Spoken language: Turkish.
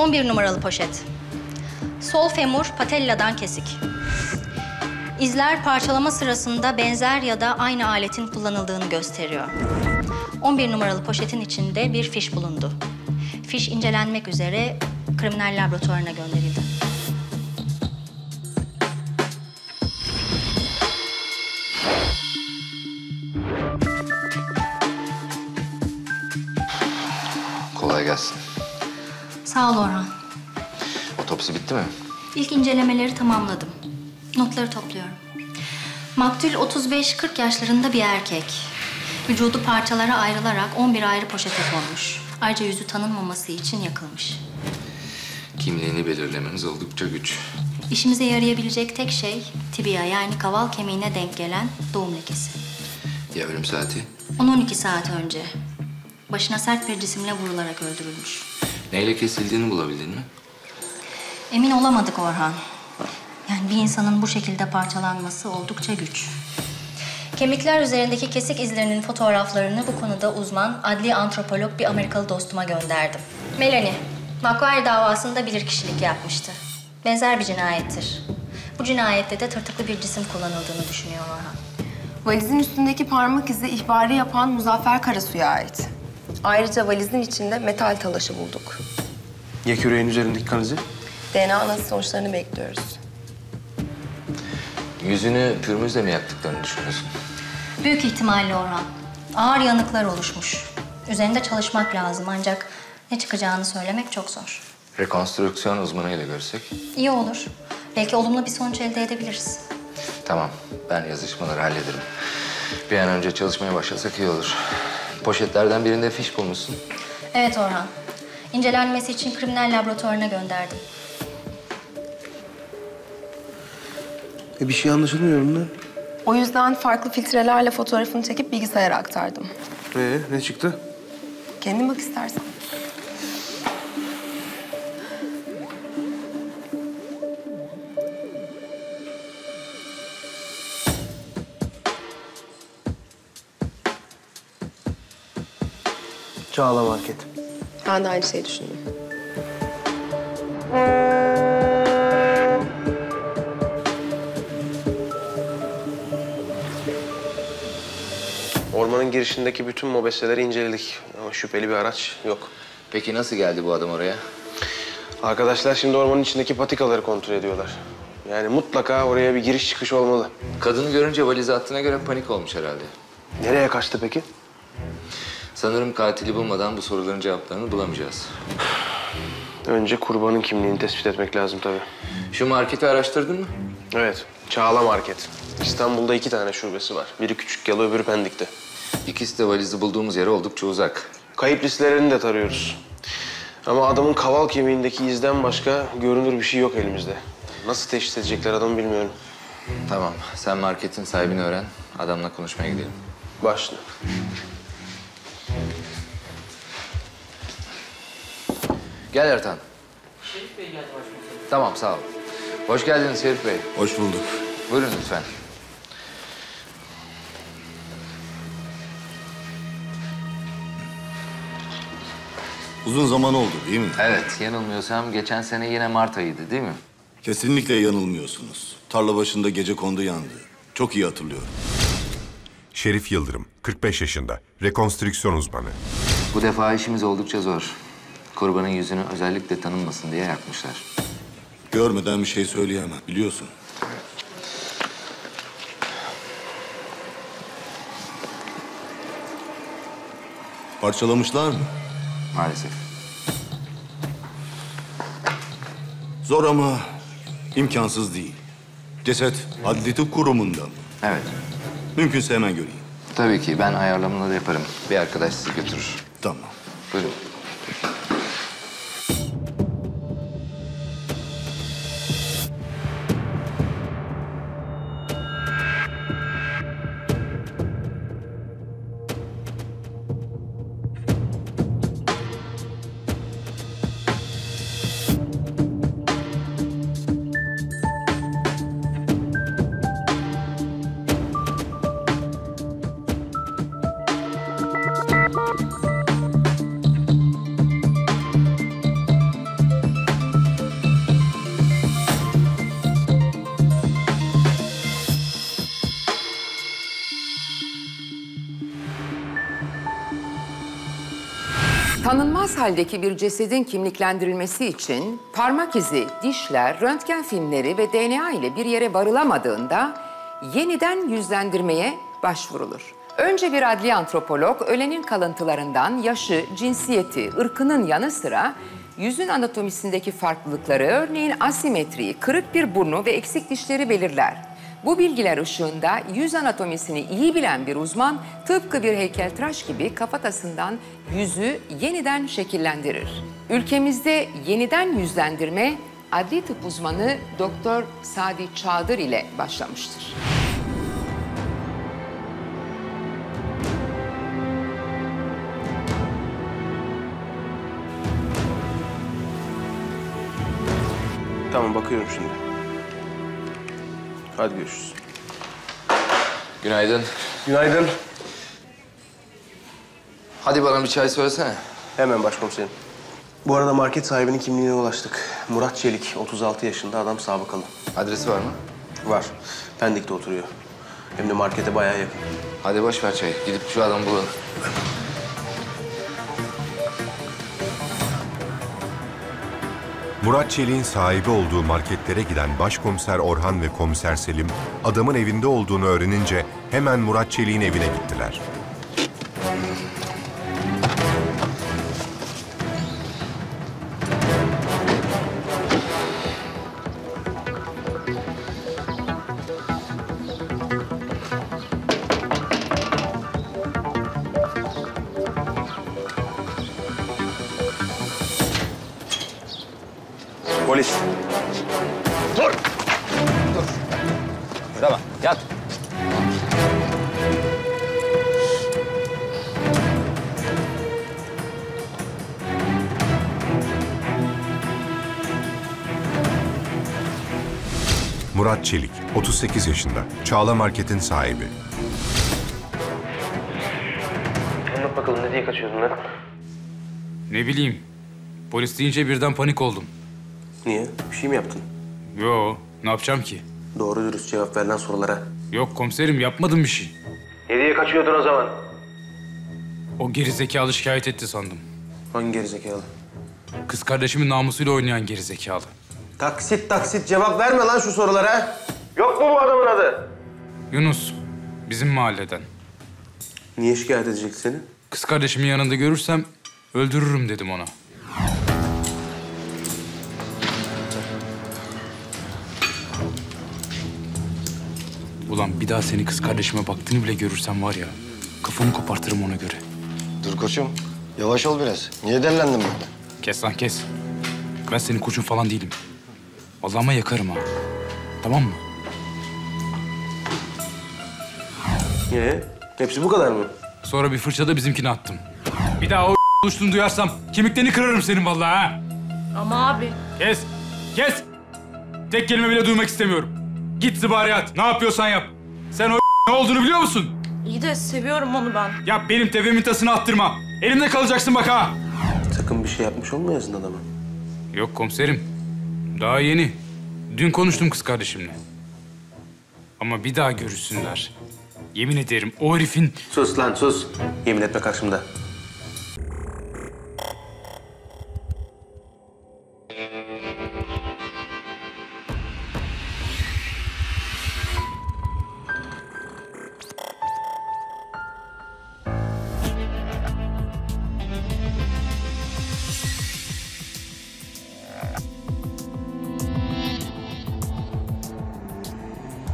11 numaralı poşet. Sol femur patelladan kesik. İzler parçalama sırasında benzer ya da aynı aletin kullanıldığını gösteriyor. 11 numaralı poşetin içinde bir fiş bulundu. Fiş incelenmek üzere kriminal laboratuvarına gönderildi. Kolay gelsin. Sağ ol Orhan. Otopsi bitti mi? İlk incelemeleri tamamladım. Notları topluyorum. Maktul 35-40 yaşlarında bir erkek. Vücudu parçalara ayrılarak 11 ayrı poşete konmuş. Ayrıca yüzü tanınmaması için yakılmış. Kimliğini belirlemeniz oldukça güç. İşimize yarayabilecek tek şey tibia, yani kaval kemiğine denk gelen doğum lekesi. Ya ölüm saati? 10-12 saat önce. Başına sert bir cisimle vurularak öldürülmüş. Neyle kesildiğini bulabildin mi? Emin olamadık Orhan. Yani bir insanın bu şekilde parçalanması oldukça güç. Kemikler üzerindeki kesik izlerinin fotoğraflarını bu konuda uzman, adli antropolog bir Amerikalı dostuma gönderdim. Melanie, Makwai davasında bilirkişilik yapmıştı. Benzer bir cinayettir. Bu cinayette de tırtıklı bir cisim kullanıldığını düşünüyor Orhan. Valizin üstündeki parmak izi ihbarı yapan Muzaffer Karasu'ya ait. Ayrıca valizin içinde metal talaşı bulduk. Ya küreğin üzerindeki kan izi? DNA analiz sonuçlarını bekliyoruz. Yüzünü pürmüzle mi yaktıklarını düşünüyorsun? Büyük ihtimalle Orhan. Ağır yanıklar oluşmuş. Üzerinde çalışmak lazım ancak ne çıkacağını söylemek çok zor. Rekonstrüksiyon uzmanıyla görsek? İyi olur. Belki olumlu bir sonuç elde edebiliriz. Tamam. Ben yazışmaları hallederim. Bir an önce çalışmaya başlasak iyi olur. Poşetlerden birinde fiş bulmuşsun. Evet Orhan. İncelenmesi için kriminal laboratuvarına gönderdim. Bir şey anlaşılmıyor da. O yüzden farklı filtrelerle fotoğrafını çekip bilgisayara aktardım. Ne çıktı? Kendin bak istersen. Çağla Market. Ben de aynı şeyi düşündüm. Ormanın girişindeki bütün mobeseleri inceledik ama şüpheli bir araç yok. Peki nasıl geldi bu adam oraya? Arkadaşlar şimdi ormanın içindeki patikaları kontrol ediyorlar. Yani mutlaka oraya bir giriş çıkış olmalı. Kadını görünce valize attığına göre panik olmuş herhalde. Nereye kaçtı peki? Sanırım katili bulmadan bu soruların cevaplarını bulamayacağız. Önce kurbanın kimliğini tespit etmek lazım tabii. Şu marketi araştırdın mı? Evet, Çağla Market. İstanbul'da 2 tane şubesi var. Biri Küçükyalı, öbürü Pendik'te. İkisi de valizi bulduğumuz yere oldukça uzak. Kayıp listelerini de tarıyoruz. Ama adamın kaval kemiğindeki izden başka görünür bir şey yok elimizde. Nasıl teşhis edecekler adamı bilmiyorum. Tamam, sen marketin sahibini öğren. Adamla konuşmaya gidelim. Başla. Gel Ertan. Şerif Bey geldi başkomiserim. Tamam, sağ ol. Hoş geldiniz Şerif Bey. Hoş bulduk. Buyurun lütfen. Uzun zaman oldu değil mi? Evet, yanılmıyorsam geçen sene yine Mart ayıydı değil mi? Kesinlikle yanılmıyorsunuz. Tarla başında gecekondu yandı. Çok iyi hatırlıyorum. Şerif Yıldırım, 45 yaşında. Rekonstrüksiyon uzmanı. Bu defa işimiz oldukça zor. Kurbanın yüzünü özellikle tanınmasın diye yakmışlar. Görmeden bir şey söyleyemem, biliyorsun. Parçalamışlar mı? Maalesef. Zor ama imkansız değil. Ceset Adli Tıp Kurumu'nda mı? Evet. Mümkünse hemen göreyim. Tabii ki, ben ayarlamını da yaparım. Bir arkadaş sizi götürür. Tamam. Buyurun. Tanınmaz haldeki bir cesedin kimliklendirilmesi için parmak izi, dişler, röntgen filmleri ve DNA ile bir yere varılamadığında yeniden yüzlendirmeye başvurulur. Önce bir adli antropolog ölenin kalıntılarından yaşı, cinsiyeti, ırkının yanı sıra yüzün anatomisindeki farklılıkları, örneğin asimetriyi, kırık bir burnu ve eksik dişleri belirler. Bu bilgiler ışığında yüz anatomisini iyi bilen bir uzman tıpkı bir heykeltıraş gibi kafatasından yüzü yeniden şekillendirir. Ülkemizde yeniden yüzlendirme adli tıp uzmanı Doktor Sadi Çağdır ile başlamıştır. Tamam, bakıyorum şimdi. Hadi görüşürüz. Günaydın. Günaydın. Hadi bana bir çay söylesene. Hemen başkomiserim. Bu arada market sahibinin kimliğine ulaştık. Murat Çelik, 36 yaşında, adam sabıkalı. Adresi var mı? Var. Pendik'te oturuyor. Hem de markete bayağı yakın. Hadi boş ver çayı. Gidip şu adamı bulalım. Murat Çelik'in sahibi olduğu marketlere giden başkomiser Orhan ve komiser Selim, adamın evinde olduğunu öğrenince hemen Murat Çelik'in evine gittiler. Polis. Dur! Dur. Şurada bak, yat. Murat Çelik, 38 yaşında, Çağla Market'in sahibi. Anlat bakalım, ne diye kaçıyordun lan? Ne bileyim, polis deyince birden panik oldum. Niye? Bir şey mi yaptın? Yo, ne yapacağım ki? Doğru dürüst cevap ver lan sorulara. Yok komiserim, yapmadım bir şey. Ne diye kaçıyordun o zaman? O gerizekalı şikayet etti sandım. Hangi gerizekalı? Kız kardeşimin namusuyla oynayan gerizekalı. Taksit taksit cevap verme lan şu sorulara. Yok mu bu adamın adı? Yunus, bizim mahalleden. Niye şikayet edecek seni? Kız kardeşimin yanında görürsem öldürürüm dedim ona. Ulan bir daha seni kız kardeşime baktığını bile görürsem var ya, kafamı kopartırım ona göre. Dur koçum, yavaş ol biraz. Niye derlendin böyle? Kes lan kes. Ben senin koçun falan değilim. Allah'ıma yakarım ha. Tamam mı? Hepsi bu kadar mı? Sonra bir fırçada bizimkini attım. Bir daha o oluştuğunu duyarsam kemiklerini kırarım senin vallahi ha. Ama abi. Kes, kes. Tek kelime bile duymak istemiyorum. Git zibari at. Ne yapıyorsan yap. Sen o ne olduğunu biliyor musun? İyi de seviyorum onu ben. Ya benim tepemin tasını attırma. Elimde kalacaksın bak ha. Sakın bir şey yapmış olmayasın adama. Yok komiserim. Daha yeni. Dün konuştum kız kardeşimle. Ama bir daha görüşsünler. Yemin ederim o herifin... Sus lan sus. Yemin etme karşımda.